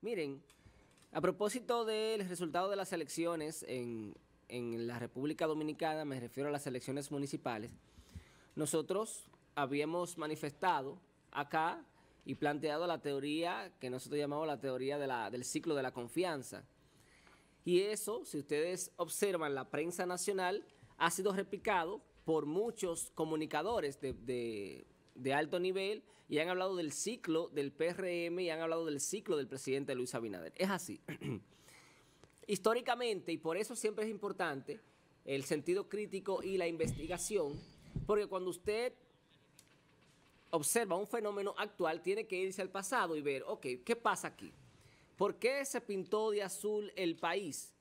Miren, a propósito del resultado de las elecciones en la República Dominicana, me refiero a las elecciones municipales, nosotros habíamos manifestado acá y planteado la teoría que nosotros llamamos la teoría de del ciclo de la confianza. Y eso, si ustedes observan la prensa nacional, ha sido replicado por muchos comunicadores de alto nivel y han hablado del ciclo del PRM y han hablado del ciclo del presidente Luis Abinader. Es así. Históricamente, y por eso siempre es importante el sentido crítico y la investigación, porque cuando usted observa un fenómeno actual, tiene que irse al pasado y ver, ok, ¿qué pasa aquí? ¿Por qué se pintó de azul el país?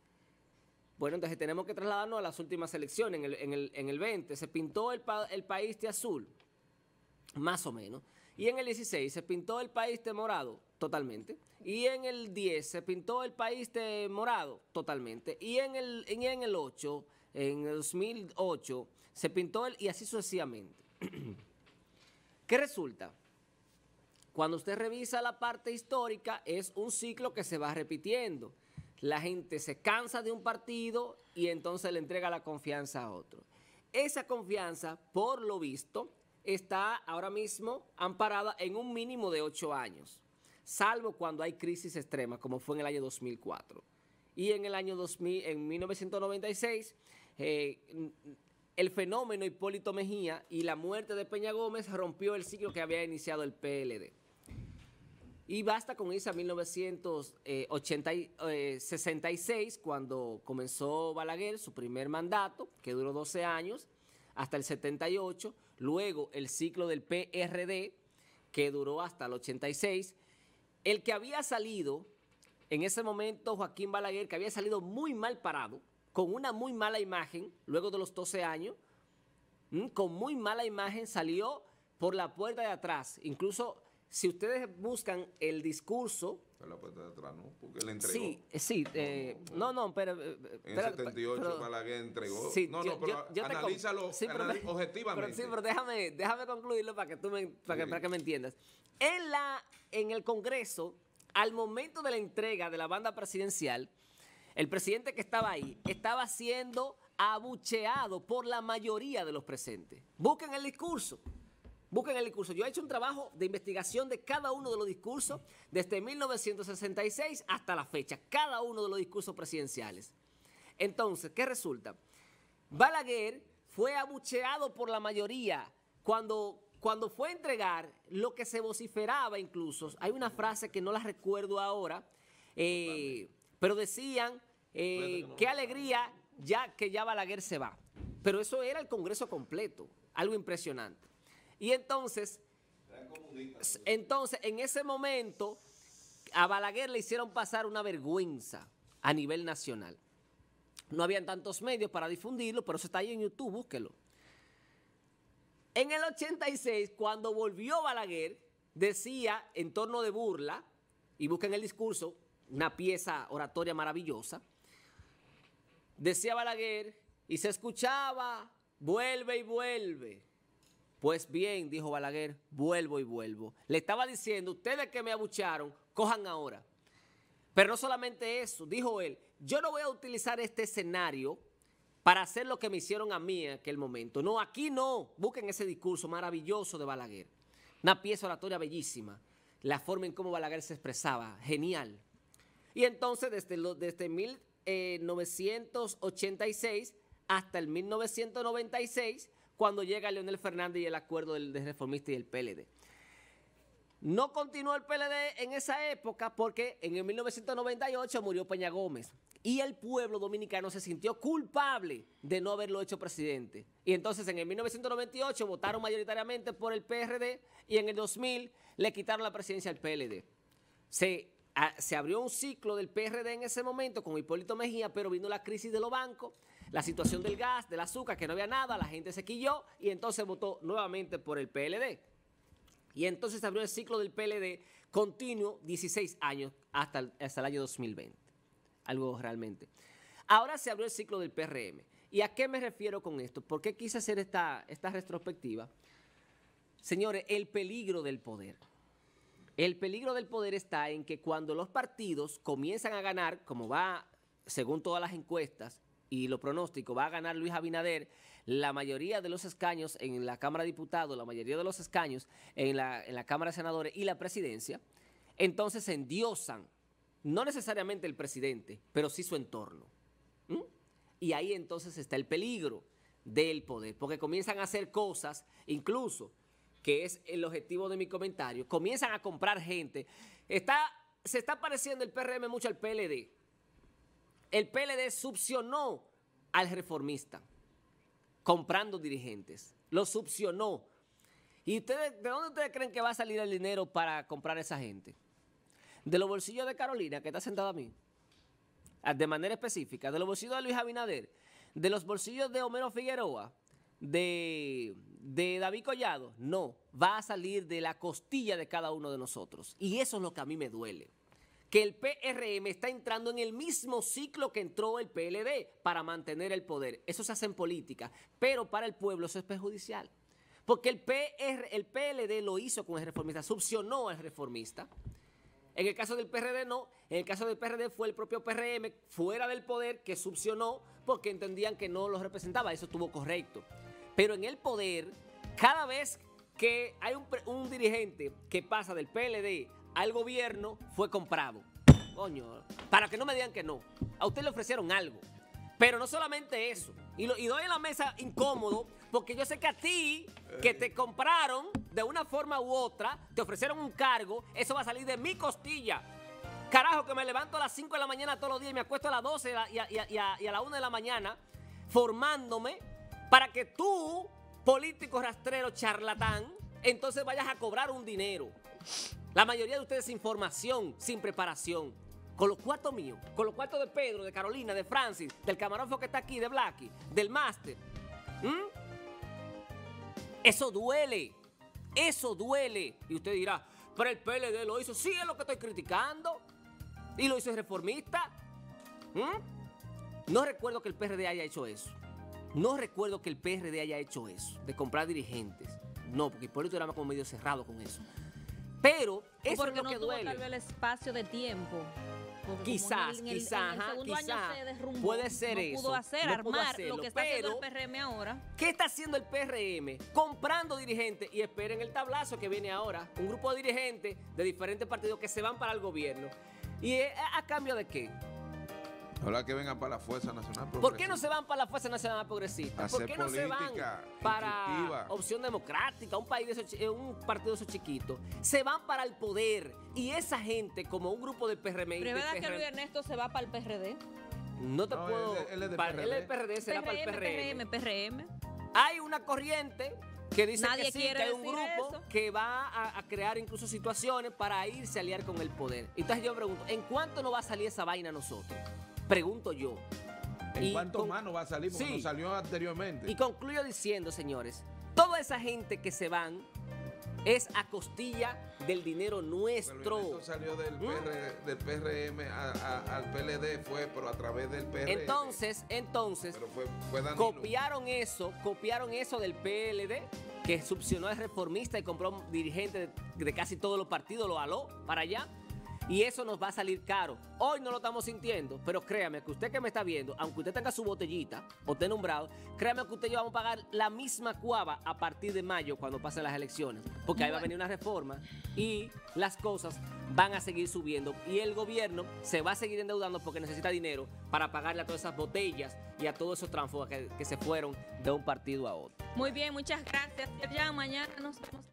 Bueno, entonces tenemos que trasladarnos a las últimas elecciones, en el 20. Se pintó el país de azul, más o menos. Y en el 16 se pintó el país de morado, totalmente. Y en el 10 se pintó el país de morado, totalmente. Y en el 2008, se pintó y así sucesivamente. ¿Qué resulta? Cuando usted revisa la parte histórica, es un ciclo que se va repitiendo. La gente se cansa de un partido y entonces le entrega la confianza a otro. Esa confianza, por lo visto, está ahora mismo amparada en un mínimo de 8 años, salvo cuando hay crisis extremas, como fue en el año 2004. Y en el año 1996, el fenómeno Hipólito Mejía y la muerte de Peña Gómez rompió el ciclo que había iniciado el PLD. Y basta con irse a 1966, cuando comenzó Balaguer, su primer mandato, que duró 12 años, hasta el 78, luego el ciclo del PRD, que duró hasta el 86. El que había salido, en ese momento Joaquín Balaguer, que había salido muy mal parado, con una muy mala imagen, luego de los 12 años, con muy mala imagen salió por la puerta de atrás, incluso... Si ustedes buscan el discurso... Pero la puerta de atrás, ¿no? Porque él entregó. Sí, sí. Pero... en el 78 Balaguer entregó. Sí, yo analízalo, sí, pero objetivamente. Pero déjame concluirlo para que tú para que me entiendas. En el Congreso, al momento de la entrega de la banda presidencial, el presidente que estaba ahí estaba siendo abucheado por la mayoría de los presentes. Busquen el discurso. Busquen el discurso. Yo he hecho un trabajo de investigación de cada uno de los discursos desde 1966 hasta la fecha, cada uno de los discursos presidenciales. Entonces, ¿qué resulta? Balaguer fue abucheado por la mayoría. Cuando fue a entregar lo que se vociferaba incluso, hay una frase que no la recuerdo ahora, pero decían, qué alegría ya Balaguer se va. Pero eso era el Congreso completo, algo impresionante. Y entonces, en ese momento, a Balaguer le hicieron pasar una vergüenza a nivel nacional. No habían tantos medios para difundirlo, pero eso está ahí en YouTube, búsquelo. En el 86, cuando volvió Balaguer, decía, en torno de burla, y busquen el discurso, una pieza oratoria maravillosa, decía Balaguer, y se escuchaba, vuelve y vuelve. Pues bien, dijo Balaguer, vuelvo y vuelvo. Le estaba diciendo, ustedes que me abucharon, cojan ahora. Pero no solamente eso, dijo él, yo no voy a utilizar este escenario para hacer lo que me hicieron a mí en aquel momento. No, aquí no. Busquen ese discurso maravilloso de Balaguer. Una pieza oratoria bellísima. La forma en cómo Balaguer se expresaba, genial. Y entonces, desde 1986 hasta el 1996, cuando llega Leonel Fernández y el acuerdo de reformista y el PLD. No continuó el PLD en esa época porque en el 1998 murió Peña Gómez y el pueblo dominicano se sintió culpable de no haberlo hecho presidente. Y entonces en el 1998 votaron mayoritariamente por el PRD y en el 2000 le quitaron la presidencia al PLD. Se abrió un ciclo del PRD en ese momento con Hipólito Mejía, pero vino la crisis de los bancos, la situación del gas, del azúcar, que no había nada, la gente se quilló y entonces votó nuevamente por el PLD. Y entonces se abrió el ciclo del PLD continuo 16 años hasta el año 2020. Algo realmente. Ahora se abrió el ciclo del PRM. ¿Y a qué me refiero con esto? ¿Por qué quise hacer esta retrospectiva? Señores, el peligro del poder. El peligro del poder está en que cuando los partidos comienzan a ganar, como va, según todas las encuestas y los pronósticos, va a ganar Luis Abinader la mayoría de los escaños en la Cámara de Diputados, la mayoría de los escaños en la Cámara de Senadores y la presidencia, entonces se endiosan, no necesariamente el presidente, pero sí su entorno. ¿Mm? Y ahí entonces está el peligro del poder, porque comienzan a hacer cosas, incluso, que es el objetivo de mi comentario, comienzan a comprar gente. Se está pareciendo el PRM mucho al PLD. El PLD succionó al reformista, comprando dirigentes, lo succionó. ¿Y ustedes, de dónde ustedes creen que va a salir el dinero para comprar a esa gente? De los bolsillos de Carolina, que está sentada a mí, de manera específica, de los bolsillos de Luis Abinader, de los bolsillos de Homero Figueroa, de David Collado, no, va a salir de la costilla de cada uno de nosotros. Y eso es lo que a mí me duele, que el PRM está entrando en el mismo ciclo que entró el PLD para mantener el poder. Eso se hace en política, pero para el pueblo eso es perjudicial. Porque el PLD lo hizo con el reformista, succionó al reformista. En el caso del PRD no, en el caso del PRD fue el propio PRM fuera del poder que succionó porque entendían que no los representaba, eso estuvo correcto. Pero en el poder, cada vez que hay un dirigente que pasa del PLD al gobierno, fue comprado. Coño, para que no me digan que no, a usted le ofrecieron algo. Pero no solamente eso, y doy en la mesa incómodo, porque yo sé que a ti, que te compraron de una forma u otra, te ofrecieron un cargo, eso va a salir de mi costilla. Carajo, que me levanto a las 5 de la mañana todos los días y me acuesto a las 12 y a la 1 de la mañana formándome para que tú, político rastrero charlatán, entonces vayas a cobrar un dinero. La mayoría de ustedes sin información, sin preparación. Con los cuartos míos, con los cuartos de Pedro, de Carolina, de Francis, del camarógrafo que está aquí, de Blacky, del máster. ¿Mm? Eso duele, eso duele. Y usted dirá, pero el PLD lo hizo. Sí, es lo que estoy criticando. Y lo hizo el reformista. ¿Mm? No recuerdo que el PRD haya hecho eso. No recuerdo que el PRD haya hecho eso, de comprar dirigentes. No, porque Hipólito era más como medio cerrado con eso. Pero eso es lo que duele. Porque no tuvo el espacio de tiempo. Quizás, puede ser eso. No pudo armar lo que está haciendo el PRM ahora. ¿Qué está haciendo el PRM? Comprando dirigentes, y esperen el tablazo que viene ahora, un grupo de dirigentes de diferentes partidos que se van para el gobierno. ¿Y a cambio de qué? Ahora que vengan para la Fuerza Nacional Progresista. ¿Por qué no se van para la Fuerza Nacional Progresista? ¿Por qué no se van para Opción Democrática, un partido de esos chiquitos? Se van para el poder y esa gente, como un grupo del PRM... ¿Pero es verdad que Luis Ernesto se va para el PRD? No te puedo... Él es del PRD. Él del PRD, será para el PRM. Hay una corriente que dice que sí, que hay un grupo que va a crear incluso situaciones para irse a aliar con el poder. Entonces yo pregunto, ¿en cuánto nos va a salir esa vaina a nosotros? Pregunto yo. ¿En cuántos más nos va a salir? Porque nos salió anteriormente. Y concluyo diciendo, señores, toda esa gente que se van es a costilla del dinero nuestro. Pero esto salió del PRM al PLD, pero a través del PRM. Entonces copiaron eso del PLD, que succionó al reformista y compró dirigentes de casi todos los partidos, lo aló para allá. Y eso nos va a salir caro. Hoy no lo estamos sintiendo, pero créame que usted que me está viendo, aunque usted tenga su botellita o esté nombrado, créame que usted y yo vamos a pagar la misma cuava a partir de mayo cuando pasen las elecciones, porque ahí va a venir una reforma y las cosas van a seguir subiendo y el gobierno se va a seguir endeudando porque necesita dinero para pagarle a todas esas botellas y a todos esos tránsfugas que se fueron de un partido a otro. Muy bien, muchas gracias. Ya mañana nos vemos.